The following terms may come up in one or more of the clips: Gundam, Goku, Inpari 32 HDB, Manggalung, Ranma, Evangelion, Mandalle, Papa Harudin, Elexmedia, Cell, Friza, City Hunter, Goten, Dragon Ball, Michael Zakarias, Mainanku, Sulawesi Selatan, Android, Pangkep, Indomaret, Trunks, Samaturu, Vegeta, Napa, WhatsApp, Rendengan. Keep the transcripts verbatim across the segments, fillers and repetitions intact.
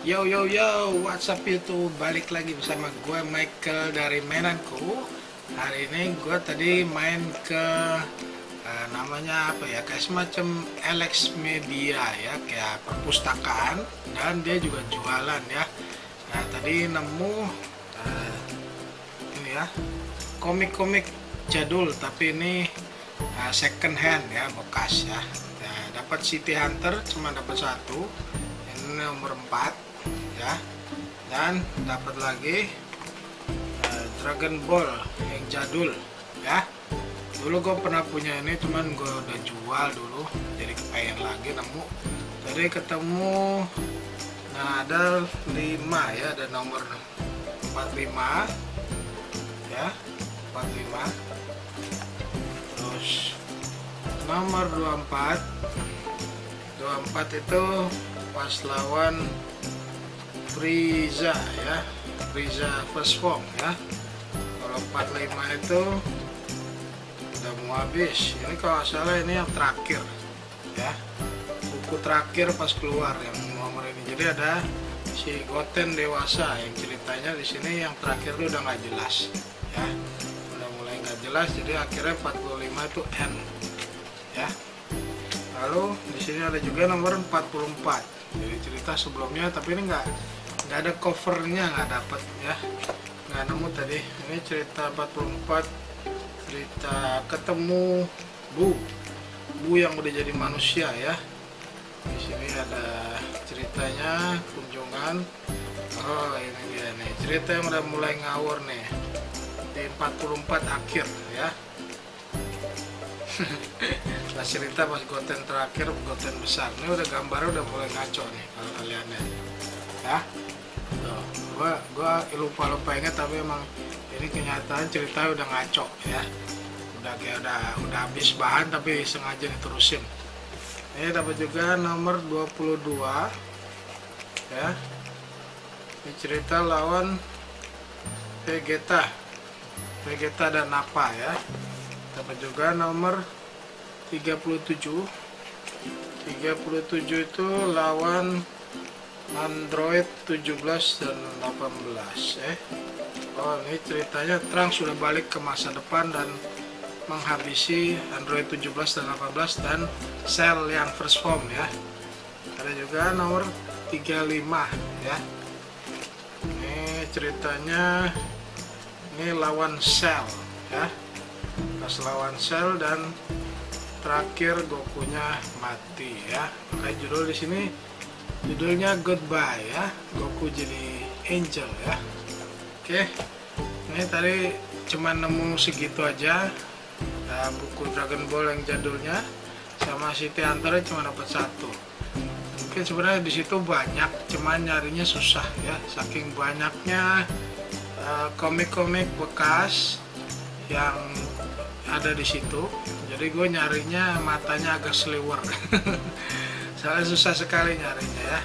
Yo yo yo, WhatsApp YouTube, balik lagi bersama gue Michael dari Mainanku. Hari ini gue tadi main ke uh, namanya apa ya, kayak semacam Elexmedia ya, kayak perpustakaan, dan dia juga jualan ya. Nah tadi nemu uh, ini ya, komik-komik jadul, tapi ini uh, second hand ya, bekas ya. Nah, dapat City Hunter, cuma dapat satu, ini nomor empat. Ya, dan dapat lagi uh, Dragon Ball yang jadul ya. Dulu gue pernah punya ini, cuman gue udah jual dulu, jadi kepengen lagi nemu. Jadi ketemu, nah ada lima ya, ada nomor empat puluh lima ya, empat puluh lima, terus nomor dua puluh empat dua puluh empat itu pas lawan Friza ya, Friza first form ya. Kalau empat puluh lima itu udah mau habis. Ini kalau salah ini yang terakhir ya, buku terakhir pas keluar yang nomor ini. Jadi ada si Goten dewasa yang ceritanya di sini, yang terakhir itu udah nggak jelas ya, udah mulai nggak jelas. Jadi akhirnya empat puluh lima itu end ya. Lalu di sini ada juga nomor empat puluh empat, jadi cerita sebelumnya, tapi ini nggak nggak ada covernya, nggak dapat ya, nggak nemu tadi. Ini cerita empat puluh empat, cerita ketemu Bu Bu yang udah jadi manusia ya. Di sini ada ceritanya kunjungan. Oh ini dia nih, cerita yang udah mulai ngawur nih di empat puluh empat akhir ya. Nah, cerita pas Goten terakhir, Goten besar. Ini udah gambarnya udah mulai ngaco nih kalau kalian lihat ya. Tuh, gua gua lupa lupa ingat, tapi emang ini kenyataan cerita udah ngaco ya, udah kayak udah udah habis bahan tapi sengaja diterusin. Ini dapat juga nomor dua puluh dua ya, ini cerita lawan Vegeta Vegeta dan Napa ya. Dapat juga nomor tiga puluh tujuh itu lawan Android tujuh belas dan delapan belas eh. Oh ini ceritanya Trunks sudah balik ke masa depan dan menghabisi Android tujuh belas dan delapan belas dan Cell yang first form ya. Ada juga nomor tiga puluh lima ya, ini ceritanya ini lawan Cell ya, pas lawan Cell dan terakhir Gokunya mati ya. Pakai judul di sini, judulnya Goodbye ya, Goku jadi Angel ya. Oke, ini tadi cuman nemu segitu aja. Nah, buku Dragon Ball yang jadulnya sama City Hunter cuma dapat satu. Mungkin sebenarnya di situ banyak, cuman nyarinya susah ya, saking banyaknya komik-komik uh, bekas yang ada di situ. Jadi gue nyarinya matanya agak seliwer. Soalnya susah sekali nyarinya ya,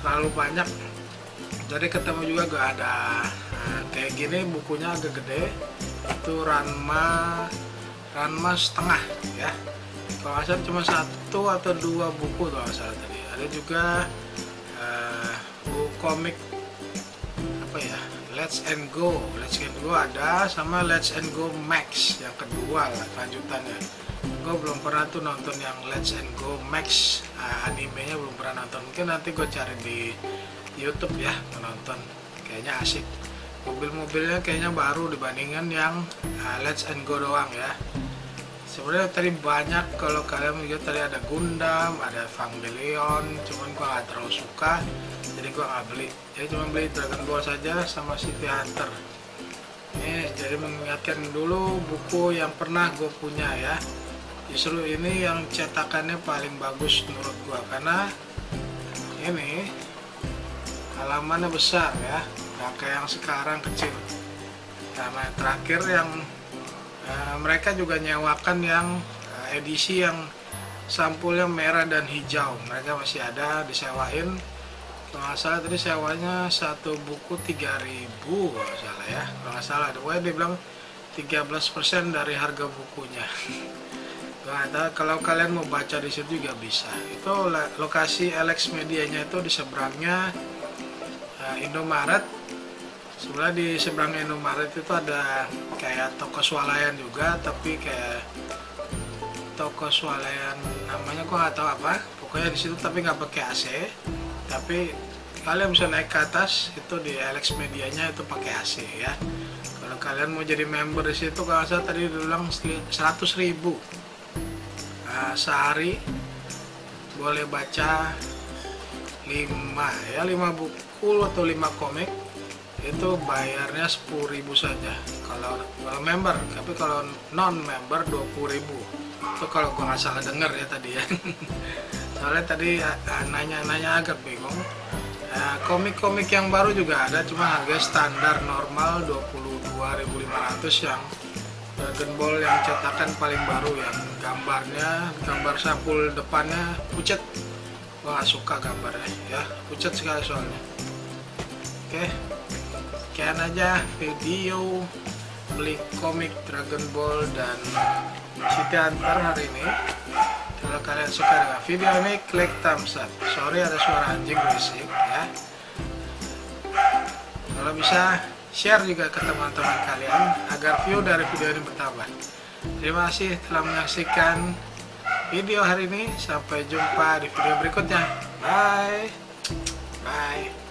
terlalu banyak. Jadi ketemu juga gue ada nah, kayak gini bukunya agak gede, itu Ranma Ranma setengah ya. Kalau asal cuma satu atau dua buku kalau asal tadi. Ada juga uh, buku komik apa ya, Let's and Go, Let's and Go ada, sama Let's and Go Max yang kedua lah lanjutannya. Gue belum pernah tuh nonton yang Let's and Go Max, nah, animenya belum pernah nonton. Mungkin nanti gue cari di YouTube ya, nonton kayaknya asik. Mobil-mobilnya kayaknya baru dibandingkan yang uh, Let's and Go doang ya. Sebenarnya tadi banyak, kalau kalian juga tadi ada Gundam, ada Evangelion, cuman gue gak terlalu suka, jadi gue gak beli. Jadi cuma beli Dragon Ball saja sama City Hunter. Ini jadi mengingatkan dulu buku yang pernah gue punya ya. Justru ini yang cetakannya paling bagus menurut gue, karena ini halamannya besar ya, gak kayak yang sekarang kecil. Karena terakhir yang Uh, mereka juga nyewakan yang uh, edisi yang sampulnya merah dan hijau, mereka masih ada disewain. Kalau nggak salah tadi sewanya satu buku tiga ribu kalau nggak salah ya, kalau nggak salah pokoknya dia bilang tiga belas persen dari harga bukunya. Kalau kalian mau baca di situ juga bisa. Itu lokasi Elexmedianya itu di seberangnya Nah, Indomaret, sebelah di seberang Indomaret itu ada kayak toko swalayan juga, tapi kayak toko swalayan namanya gua nggak tahu apa. Pokoknya di situ tapi nggak pakai A C, tapi kalian bisa naik ke atas itu di Elexmedianya itu pakai A C ya. Kalau kalian mau jadi member di situ, kalau saya tadi diulang seratus ribu nah, sehari boleh baca lima ya lima buku atau lima komik, itu bayarnya sepuluh ribu saja kalau, kalau member. Tapi kalau non member dua puluh ribu. Itu kalau gua nggak salah denger ya tadi ya. Soalnya tadi nanya-nanya agak bingung. Komik-komik yang baru juga ada, cuma harga standar normal dua puluh dua ribu lima ratus. Yang Dragon Ball yang cetakan paling baru, yang gambarnya, gambar sampul depannya pucet. Gua nggak suka gambarnya ya, pucet sekali soalnya. Oke, sekian aja video beli komik Dragon Ball dan City Hunter hari ini. Kalau kalian suka dengan video ini, klik thumbs up. Sorry ada suara anjing berisik ya. Kalau bisa share juga ke teman-teman kalian agar view dari video ini bertambah. Terima kasih telah menyaksikan video hari ini, sampai jumpa di video berikutnya. Bye bye.